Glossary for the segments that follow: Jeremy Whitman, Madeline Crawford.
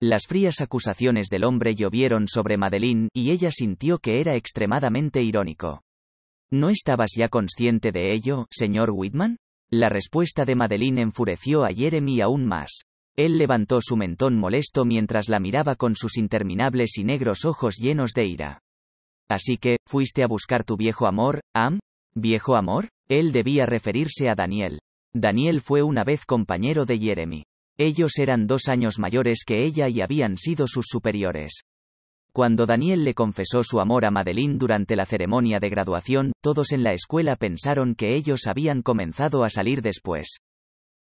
Las frías acusaciones del hombre llovieron sobre Madeline, y ella sintió que era extremadamente irónico. ¿No estabas ya consciente de ello, señor Whitman? La respuesta de Madeline enfureció a Jeremy aún más. Él levantó su mentón molesto mientras la miraba con sus interminables y negros ojos llenos de ira. Así que, ¿fuiste a buscar tu viejo amor, Am? ¿Viejo amor? Él debía referirse a Daniel. Daniel fue una vez compañero de Jeremy. Ellos eran 2 años mayores que ella y habían sido sus superiores. Cuando Daniel le confesó su amor a Madeline durante la ceremonia de graduación, todos en la escuela pensaron que ellos habían comenzado a salir después.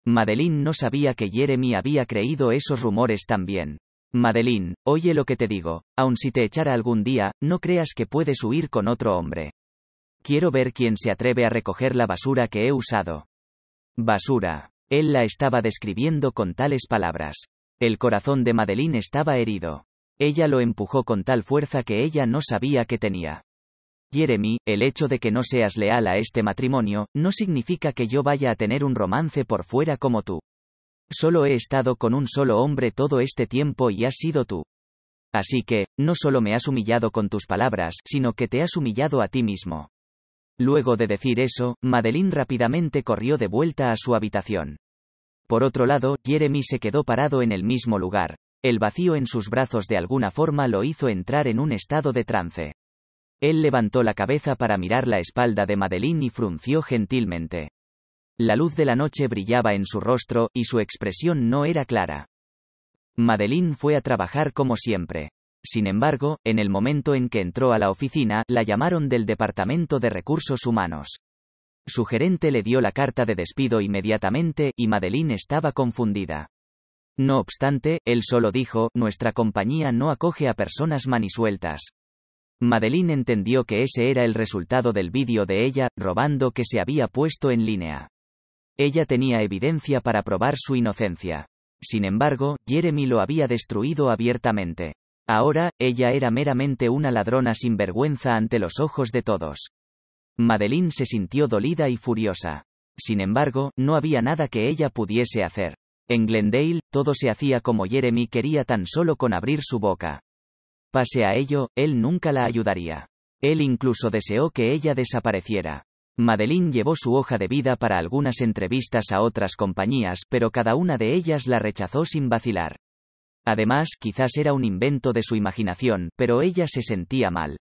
Madeline no sabía que Jeremy había creído esos rumores también. Madeline, oye lo que te digo, aun si te echara algún día, no creas que puedes huir con otro hombre. Quiero ver quién se atreve a recoger la basura que he usado. Basura. Él la estaba describiendo con tales palabras. El corazón de Madeline estaba herido. Ella lo empujó con tal fuerza que ella no sabía que tenía. Jeremy, el hecho de que no seas leal a este matrimonio, no significa que yo vaya a tener un romance por fuera como tú. Solo he estado con un solo hombre todo este tiempo y has sido tú. Así que, no solo me has humillado con tus palabras, sino que te has humillado a ti mismo. Luego de decir eso, Madeline rápidamente corrió de vuelta a su habitación. Por otro lado, Jeremy se quedó parado en el mismo lugar. El vacío en sus brazos de alguna forma lo hizo entrar en un estado de trance. Él levantó la cabeza para mirar la espalda de Madeline y frunció gentilmente. La luz de la noche brillaba en su rostro, y su expresión no era clara. Madeline fue a trabajar como siempre. Sin embargo, en el momento en que entró a la oficina, la llamaron del Departamento de Recursos Humanos. Su gerente le dio la carta de despido inmediatamente, y Madeline estaba confundida. No obstante, él solo dijo, nuestra compañía no acoge a personas manisueltas. Madeline entendió que ese era el resultado del vídeo de ella, robando que se había puesto en línea. Ella tenía evidencia para probar su inocencia. Sin embargo, Jeremy lo había destruido abiertamente. Ahora, ella era meramente una ladrona sinvergüenza ante los ojos de todos. Madeline se sintió dolida y furiosa. Sin embargo, no había nada que ella pudiese hacer. En Glendale, todo se hacía como Jeremy quería tan solo con abrir su boca. Pese a ello, él nunca la ayudaría. Él incluso deseó que ella desapareciera. Madeline llevó su hoja de vida para algunas entrevistas a otras compañías, pero cada una de ellas la rechazó sin vacilar. Además, quizás era un invento de su imaginación, pero ella se sentía mal.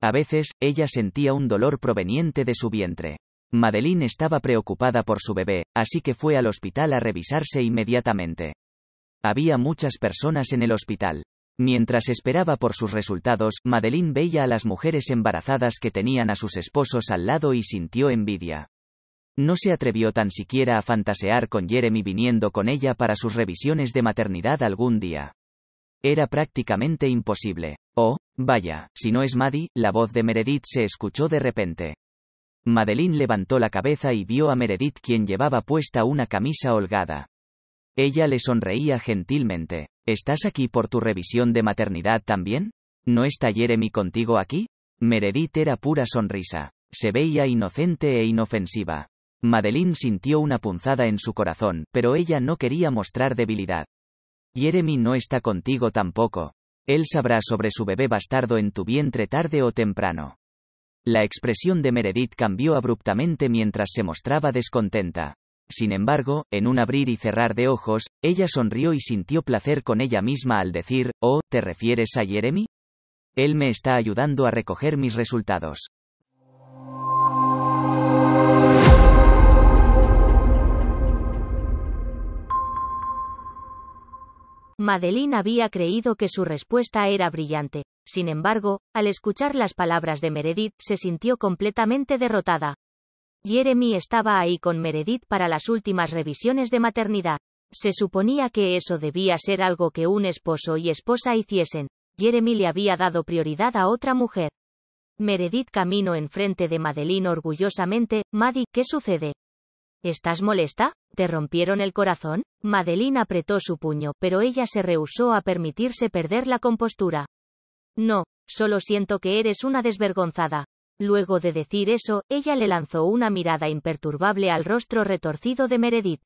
A veces, ella sentía un dolor proveniente de su vientre. Madeline estaba preocupada por su bebé, así que fue al hospital a revisarse inmediatamente. Había muchas personas en el hospital. Mientras esperaba por sus resultados, Madeline veía a las mujeres embarazadas que tenían a sus esposos al lado y sintió envidia. No se atrevió tan siquiera a fantasear con Jeremy viniendo con ella para sus revisiones de maternidad algún día. Era prácticamente imposible. Oh, vaya, si no es Maddie, la voz de Meredith se escuchó de repente. Madeline levantó la cabeza y vio a Meredith, quien llevaba puesta una camisa holgada. Ella le sonreía gentilmente. ¿Estás aquí por tu revisión de maternidad también? ¿No está Jeremy contigo aquí? Meredith era pura sonrisa. Se veía inocente e inofensiva. Madeline sintió una punzada en su corazón, pero ella no quería mostrar debilidad. Jeremy no está contigo tampoco. Él sabrá sobre su bebé bastardo en tu vientre tarde o temprano. La expresión de Meredith cambió abruptamente mientras se mostraba descontenta. Sin embargo, en un abrir y cerrar de ojos, ella sonrió y sintió placer con ella misma al decir, «Oh, ¿te refieres a Jeremy? Él me está ayudando a recoger mis resultados». Madeline había creído que su respuesta era brillante. Sin embargo, al escuchar las palabras de Meredith, se sintió completamente derrotada. Jeremy estaba ahí con Meredith para las últimas revisiones de maternidad. Se suponía que eso debía ser algo que un esposo y esposa hiciesen. Jeremy le había dado prioridad a otra mujer. Meredith caminó enfrente de Madeline orgullosamente. «Maddie, ¿qué sucede? ¿Estás molesta? ¿Te rompieron el corazón?» Madeline apretó su puño, pero ella se rehusó a permitirse perder la compostura. «No, solo siento que eres una desvergonzada». Luego de decir eso, ella le lanzó una mirada imperturbable al rostro retorcido de Meredith.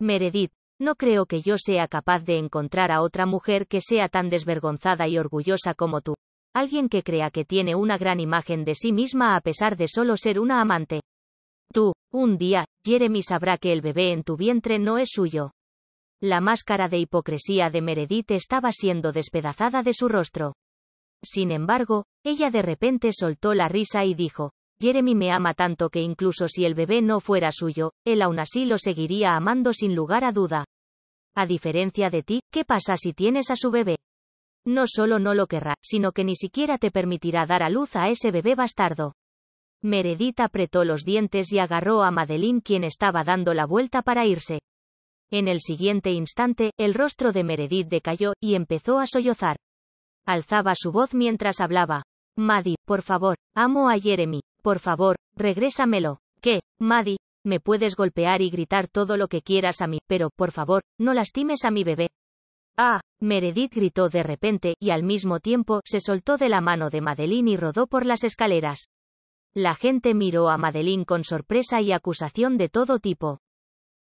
Meredith, No creo que yo sea capaz de encontrar a otra mujer que sea tan desvergonzada y orgullosa como tú. Alguien que crea que tiene una gran imagen de sí misma a pesar de solo ser una amante. Tú, un día, Jeremy sabrá que el bebé en tu vientre no es suyo. La máscara de hipocresía de Meredith estaba siendo despedazada de su rostro. Sin embargo, ella de repente soltó la risa y dijo, Jeremy me ama tanto que incluso si el bebé no fuera suyo, él aún así lo seguiría amando sin lugar a duda. A diferencia de ti, ¿qué pasa si tienes a su bebé? No solo no lo querrá, sino que ni siquiera te permitirá dar a luz a ese bebé bastardo. Meredith apretó los dientes y agarró a Madeline, quien estaba dando la vuelta para irse. En el siguiente instante, el rostro de Meredith decayó, y empezó a sollozar. Alzaba su voz mientras hablaba. Maddie, por favor, amo a Jeremy. Por favor, regrésamelo. ¿Qué, Maddie? Me puedes golpear y gritar todo lo que quieras a mí, pero, por favor, no lastimes a mi bebé. Ah, Meredith gritó de repente, y al mismo tiempo, se soltó de la mano de Madeline y rodó por las escaleras. La gente miró a Madeline con sorpresa y acusación de todo tipo.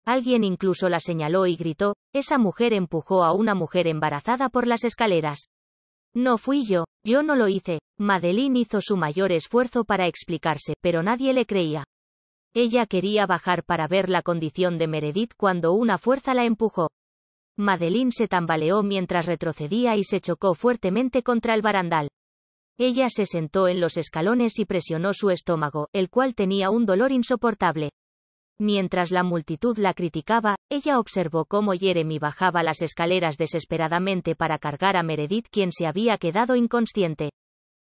Alguien incluso la señaló y gritó, esa mujer empujó a una mujer embarazada por las escaleras. No fui yo, yo no lo hice. Madeline hizo su mayor esfuerzo para explicarse, pero nadie le creía. Ella quería bajar para ver la condición de Meredith cuando una fuerza la empujó. Madeline se tambaleó mientras retrocedía y se chocó fuertemente contra el barandal. Ella se sentó en los escalones y presionó su estómago, el cual tenía un dolor insoportable. Mientras la multitud la criticaba, ella observó cómo Jeremy bajaba las escaleras desesperadamente para cargar a Meredith, quien se había quedado inconsciente.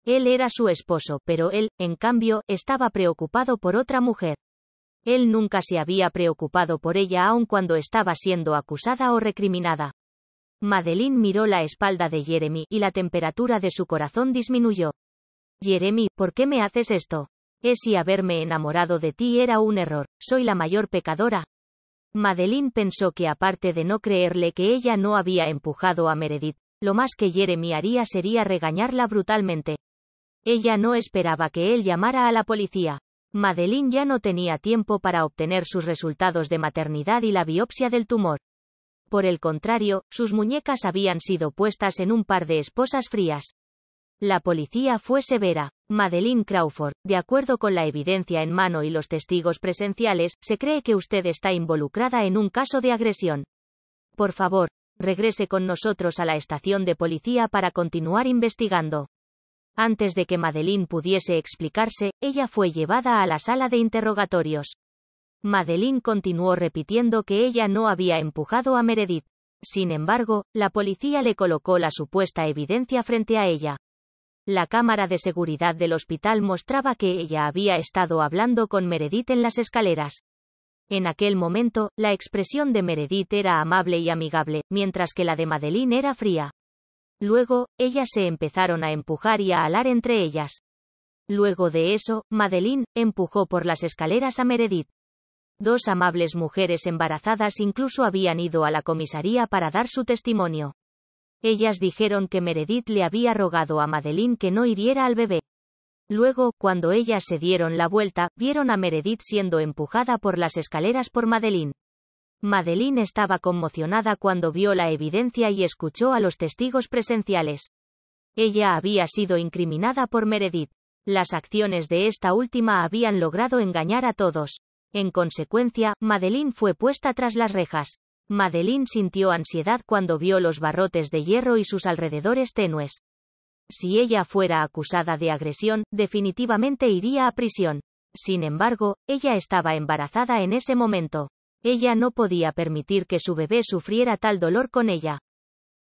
Él era su esposo, pero él, en cambio, estaba preocupado por otra mujer. Él nunca se había preocupado por ella, aun cuando estaba siendo acusada o recriminada. Madeline miró la espalda de Jeremy, y la temperatura de su corazón disminuyó. Jeremy, ¿por qué me haces esto? Es si haberme enamorado de ti era un error, soy la mayor pecadora. Madeline pensó que aparte de no creerle que ella no había empujado a Meredith, lo más que Jeremy haría sería regañarla brutalmente. Ella no esperaba que él llamara a la policía. Madeline ya no tenía tiempo para obtener sus resultados de maternidad y la biopsia del tumor. Por el contrario, sus muñecas habían sido puestas en un par de esposas frías. La policía fue severa. Madeline Crawford, de acuerdo con la evidencia en mano y los testigos presenciales, se cree que usted está involucrada en un caso de agresión. Por favor, regrese con nosotros a la estación de policía para continuar investigando. Antes de que Madeline pudiese explicarse, ella fue llevada a la sala de interrogatorios. Madeline continuó repitiendo que ella no había empujado a Meredith. Sin embargo, la policía le colocó la supuesta evidencia frente a ella. La cámara de seguridad del hospital mostraba que ella había estado hablando con Meredith en las escaleras. En aquel momento, la expresión de Meredith era amable y amigable, mientras que la de Madeline era fría. Luego, ellas se empezaron a empujar y a alar entre ellas. Luego de eso, Madeline empujó por las escaleras a Meredith. Dos amables mujeres embarazadas incluso habían ido a la comisaría para dar su testimonio. Ellas dijeron que Meredith le había rogado a Madeline que no hiriera al bebé. Luego, cuando ellas se dieron la vuelta, vieron a Meredith siendo empujada por las escaleras por Madeline. Madeline estaba conmocionada cuando vio la evidencia y escuchó a los testigos presenciales. Ella había sido incriminada por Meredith. Las acciones de esta última habían logrado engañar a todos. En consecuencia, Madeline fue puesta tras las rejas. Madeline sintió ansiedad cuando vio los barrotes de hierro y sus alrededores tenues. Si ella fuera acusada de agresión, definitivamente iría a prisión. Sin embargo, ella estaba embarazada en ese momento. Ella no podía permitir que su bebé sufriera tal dolor con ella.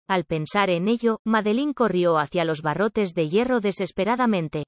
Al pensar en ello, Madeline corrió hacia los barrotes de hierro desesperadamente.